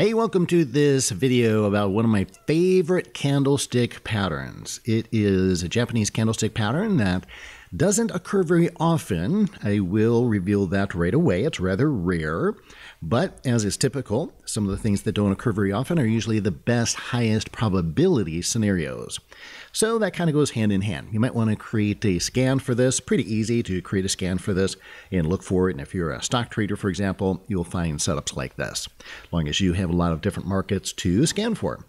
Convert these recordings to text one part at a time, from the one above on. Hey, welcome to this video about one of my favorite candlestick patterns. It is a Japanese candlestick pattern that doesn't occur very often. I will reveal that right away. It's rather rare, but as is typical, some of the things that don't occur very often are usually the best, highest probability scenarios. So that kind of goes hand in hand. You might want to create a scan for this. Pretty easy to create a scan for this and look for it. And if you're a stock trader, for example, you'll find setups like this, as long as you have a lot of different markets to scan for.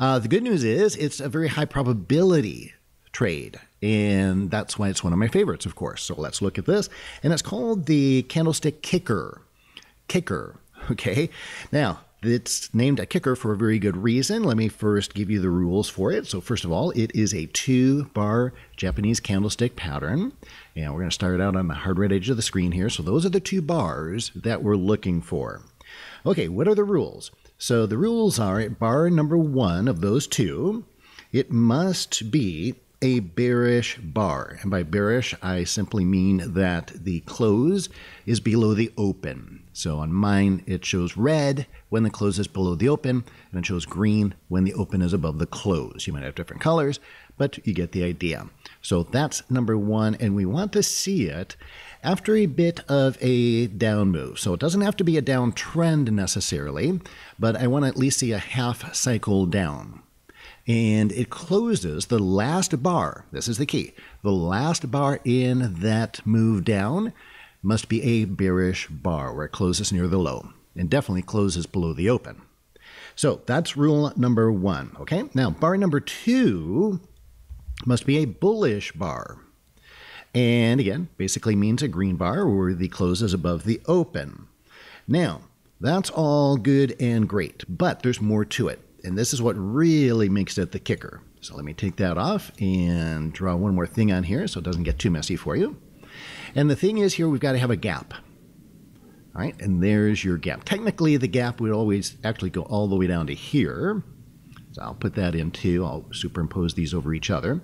The good news is it's a very high probability trade, and that's why it's one of my favorites, of course. So let's look at this, and it's called the candlestick kicker. Okay, now it's named a kicker for a very good reason. Let me first give you the rules for it. So first of all, it is a 2-bar Japanese candlestick pattern, and we're going to start out on the hard right edge of the screen here. So those are the 2 bars that we're looking for. Okay, what are the rules? So the rules are, at bar number 1 of those 2, it must be a bearish bar. And by bearish, I simply mean that the close is below the open. So on mine, it shows red when the close is below the open, and it shows green when the open is above the close. You might have different colors, but you get the idea. So that's number 1, and we want to see it after a bit of a down move. So it doesn't have to be a downtrend necessarily, but I want to at least see a half cycle down. And it closes the last bar. This is the key. The last bar in that move down must be a bearish bar where it closes near the low and definitely closes below the open. So that's rule number 1. Okay, now bar number 2 must be a bullish bar. And again, basically means a green bar where the close is above the open. Now, that's all good and great, but there's more to it. And this is what really makes it the kicker. So let me take that off and draw one more thing on here so it doesn't get too messy for you. And the thing is here, we've got to have a gap. All right, and there's your gap. Technically, the gap would always actually go all the way down to here. So I'll put that in too. I'll superimpose these over each other.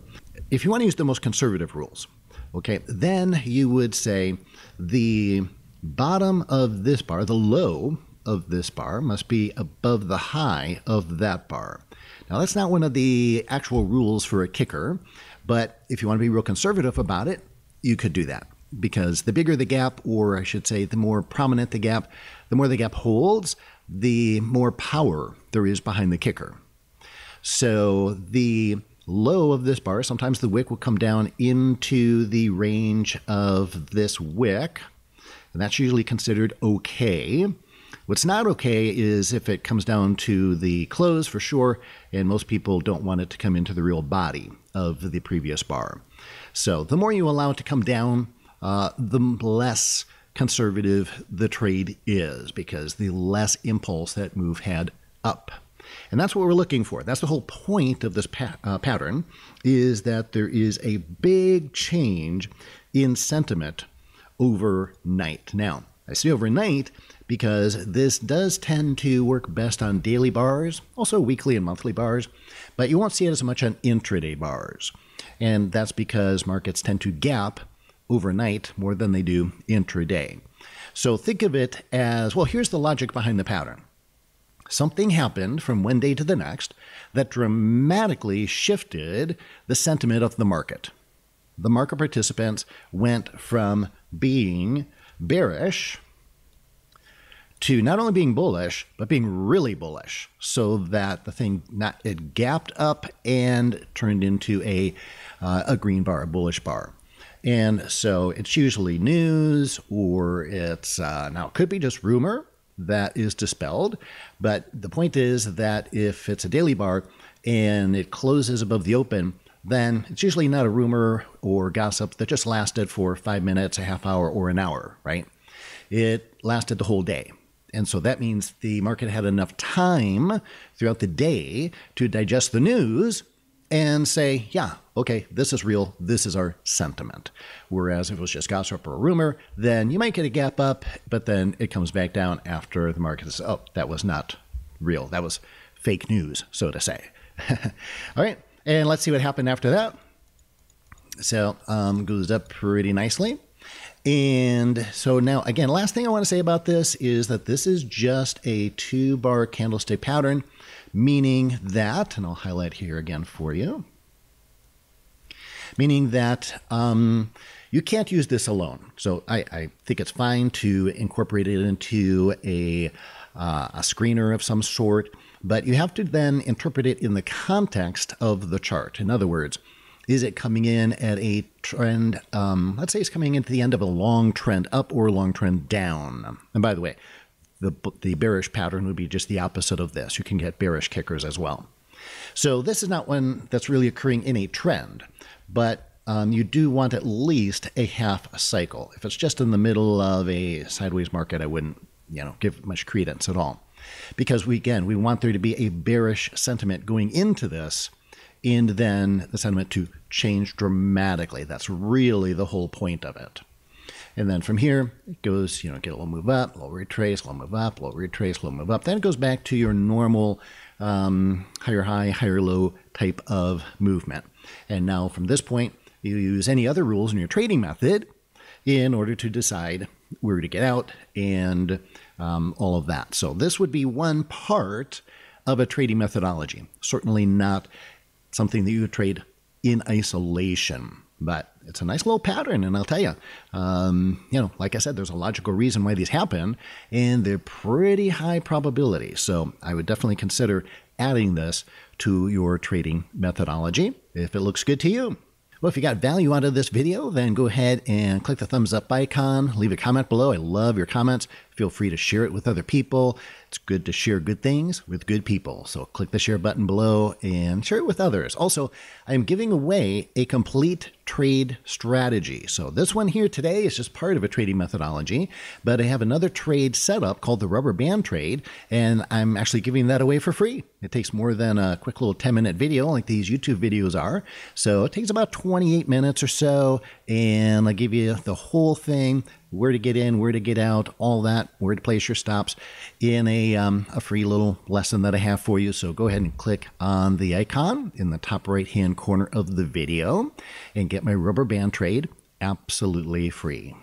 If you want to use the most conservative rules, okay, then you would say the bottom of this bar, the low of this bar, must be above the high of that bar. Now, that's not one of the actual rules for a kicker, but if you want to be real conservative about it, you could do that, because the bigger the gap, or I should say the more prominent the gap, the more the gap holds, the more power there is behind the kicker. So the low of this bar, sometimes the wick will come down into the range of this wick, and that's usually considered okay. What's not okay is if it comes down to the close, for sure, and most people don't want it to come into the real body of the previous bar. So the more you allow it to come down, the less conservative the trade is, because the less impulse that move had up. And that's what we're looking for. That's the whole point of this pattern, is that there is a big change in sentiment overnight. Now, I say overnight because this does tend to work best on daily bars, also weekly and monthly bars, but you won't see it as much on intraday bars. And that's because markets tend to gap overnight more than they do intraday. So think of it as, well, here's the logic behind the pattern. Something happened from one day to the next that dramatically shifted the sentiment of the market. The market participants went from being bearish to not only being bullish, but being really bullish, so that the thing it gapped up and turned into a green bar, a bullish bar. And so it's usually news, or it's now it could be just rumor that is dispelled. But the point is that if it's a daily bar and it closes above the open, then it's usually not a rumor or gossip that just lasted for 5 minutes, a half hour, or an hour, right? It lasted the whole day. And so that means the market had enough time throughout the day to digest the news and say, yeah, okay, this is real. This is our sentiment. Whereas if it was just gossip or a rumor, then you might get a gap up, but then it comes back down after the market says, oh, that was not real. That was fake news, so to say. All right. And let's see what happened after that. So goes up pretty nicely. And so now, again, last thing I want to say about this is that this is just a 2-bar candlestick pattern, meaning that, and I'll highlight here again for you, meaning that you can't use this alone. So I think it's fine to incorporate it into a screener of some sort, but you have to then interpret it in the context of the chart. In other words, is it coming in at a trend? Let's say it's coming into the end of a long trend up or a long trend down. And by the way, the bearish pattern would be just the opposite of this. You can get bearish kickers as well. So this is not one that's really occurring in a trend, but you do want at least a half a cycle. If it's just in the middle of a sideways market, I wouldn't, give much credence at all, because we want there to be a bearish sentiment going into this, and then the sentiment to change dramatically. That's really the whole point of it. And then from here, it goes, get a little move up, little retrace, little move up, little retrace, little move up. Then it goes back to your normal higher high, higher low type of movement. And now from this point, you use any other rules in your trading method in order to decide where to get out and all of that. So this would be one part of a trading methodology, certainly not something that you trade in isolation, but it's a nice little pattern. And I'll tell you, like I said, there's a logical reason why these happen, and they're pretty high probability. So I would definitely consider adding this to your trading methodology if it looks good to you. Well, if you got value out of this video, then go ahead and click the thumbs up icon, leave a comment below. I love your comments. Feel free to share it with other people. It's good to share good things with good people. So click the share button below and share it with others. Also, I'm giving away a complete trade strategy. So this one here today is just part of a trading methodology, but I have another trade setup called the rubber band trade, and I'm actually giving that away for free. It takes more than a quick little 10-minute video like these YouTube videos are. So it takes about 28 minutes or so, and I give you the whole thing, where to get in, where to get out, all that, where to place your stops in a free little lesson that I have for you. So go ahead and click on the icon in the top right-hand corner of the video and get my rubber band trade absolutely free.